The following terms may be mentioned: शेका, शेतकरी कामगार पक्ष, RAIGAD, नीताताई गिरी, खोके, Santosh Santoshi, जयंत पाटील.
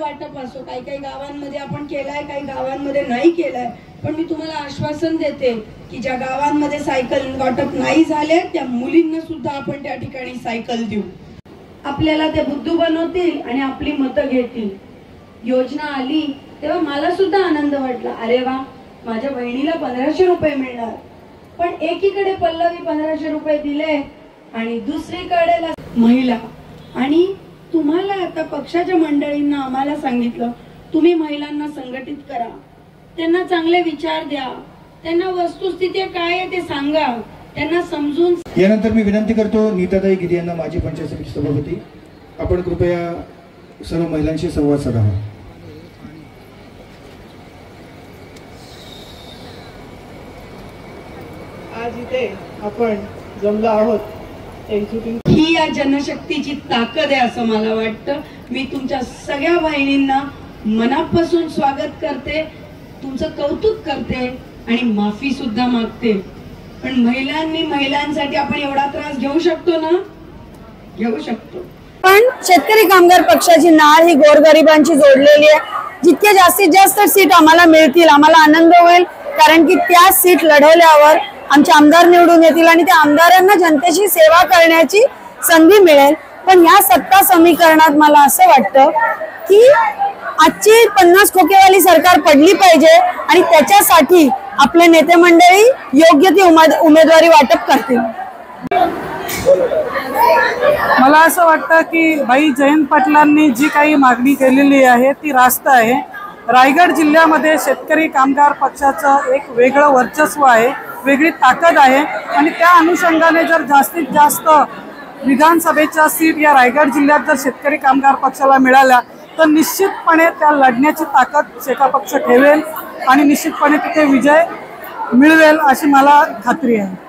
वाटप असो, काही गावांमध्ये आपण केलाय, काही गावांमध्ये नाही केलाय, पण मी तुम्हाला आश्वासन देते की ज्या गावांमध्ये सायकल वाटप नाही झाले त्या मुलींना सुद्धा आपण त्या ठिकाणी सायकल देऊ। आपल्याला ते बुद्धू बनवतील आणि आपली मत घेतील। योजना आली तेव्हा मला सुद्धा आनंद वाटला, अरे वा, माझ्या बहिणीला 1500 रुपये मिळणार। पण एकीकडे पल्लवी 1500 रुपये दिले आणि दुसरीकडे महिला, आणि तुम्हाला आता पक्षाच्या मंडळींना आम्हाला सांगितलं तुम्ही महिलांना संघटित करा, त्यांना चांगले विचार द्या, त्यांना वस्तुस्थिती काय आहे ते सांगा, त्यांना समजून। यानंतर मी विनंती करतो नीताताई गिरी यांना, माजी पंचायत समिती सभापती, आपण कृपया सर्व महिलांशी संवाद साधावा। आज इथे आपण जमलो आहोत, ही या जनशक्तीची ताकद आहे असं मला वाटतं। मी तुमच्या सगळ्या बहिणींना मनापासून स्वागत करते, तुमचं कौतुक करते आणि माफी सुद्धा मागते। पण महिलांनी महिलांसाठी आपण एवढा त्रास घेऊ शकतो ना, घेऊ शकतो। पण शेतकरी कामगार पक्षाची नाळ ही गोरगरिबांची जोडलेली आहे। जितके जास्तीत जास्त सीट आम्हाला मिळतील आम्हाला आनंद होईल, कारण की त्या सीट लढवल्यावर आमचे आमदार निवडून येतील आणि त्या आमदारांना जनतेची सेवा करण्याची संधी मिळेल। पण या सत्ता समीकरणात मला असं वाटतं की आजची 50 खोकेवाली सरकार पडली पाहिजे आणि त्याच्यासाठी आपले नेते मंडळी योग्य ती उमेदवारी वाटप करतील। मला असं वाटतं की भाई जयंत पाटलांनी जी काही मागणी केलेली आहे ती रास्त आहे। रायगड जिल्ह्यामध्ये शेतकरी कामगार पक्षाचं एक वेगळं वर्चस्व आहे, वेगळी ताकद आहे, आणि त्या अनुषंगाने जर जास्तीत जास्त विधानसभेच्या सीट या रायगड जिल्ह्यात जर शेतकरी कामगार पक्षाला मिळाल्या तर निश्चितपणे त्या लढण्याची ताकद शेका पक्ष ठेवेल आणि निश्चितपणे तिथे विजय मिळवेल अशी मला खात्री आहे।